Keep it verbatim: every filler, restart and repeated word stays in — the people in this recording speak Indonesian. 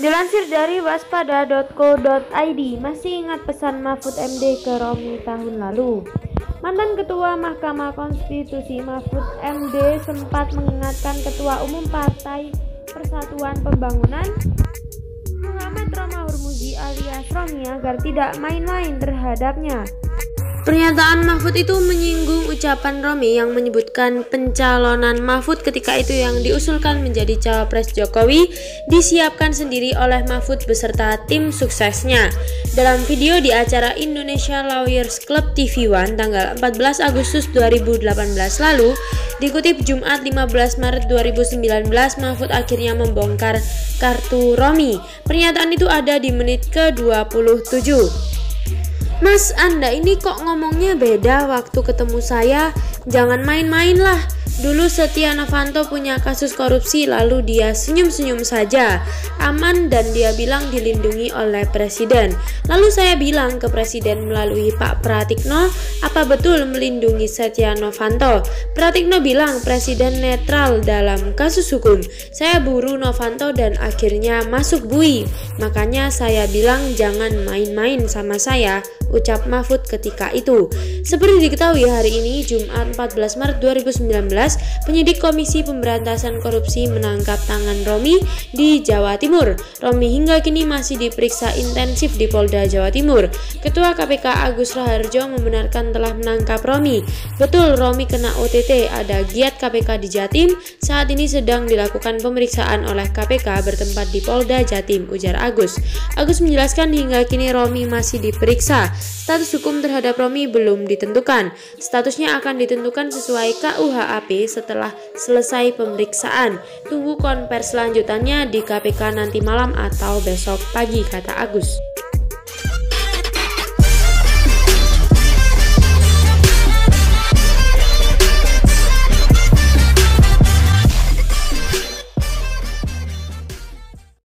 Dilansir dari waspada dot co dot i d, masih ingat pesan Mahfud M D ke Romi tahun lalu? Mantan Ketua Mahkamah Konstitusi Mahfud M D sempat mengingatkan Ketua Umum Partai Persatuan Pembangunan Muhammad Romahurmuziy alias Romi agar tidak main-main terhadapnya. Pernyataan Mahfud itu menyinggung ucapan Romi yang menyebutkan pencalonan Mahfud ketika itu yang diusulkan menjadi cawapres Jokowi disiapkan sendiri oleh Mahfud beserta tim suksesnya. Dalam video di acara Indonesia Lawyers Club T V One tanggal empat belas Agustus dua ribu delapan belas lalu, dikutip Jumat lima belas Maret dua ribu sembilan belas, Mahfud akhirnya membongkar kartu Romi. Pernyataan itu ada di menit ke dua puluh tujuh. "Mas, Anda ini kok ngomongnya beda waktu ketemu saya? Jangan main-main lah. Dulu Setya Novanto punya kasus korupsi lalu dia senyum-senyum saja, aman, dan dia bilang dilindungi oleh presiden. Lalu saya bilang ke presiden melalui Pak Pratikno, apa betul melindungi Setya Novanto? Pratikno bilang presiden netral dalam kasus hukum. Saya buru Novanto dan akhirnya masuk B U I. Makanya saya bilang jangan main-main sama saya," ucap Mahfud ketika itu. Seperti diketahui, hari ini Jumat empat belas Maret dua ribu sembilan belas, penyidik Komisi Pemberantasan Korupsi menangkap tangan Romi di Jawa Timur. Romi hingga kini masih diperiksa intensif di Polda Jawa Timur. Ketua K P K Agus Raharjo membenarkan telah menangkap Romi. "Betul, Romi kena O T T. Ada giat K P K di Jatim. Saat ini sedang dilakukan pemeriksaan oleh K P K bertempat di Polda Jatim," ujar Agus. Agus menjelaskan hingga kini Romi masih diperiksa. Status hukum terhadap Romi belum ditentukan. Statusnya akan ditentukan sesuai K U H A P setelah selesai pemeriksaan. "Tunggu konversi lanjutannya di K P K nanti malam atau besok pagi," kata Agus.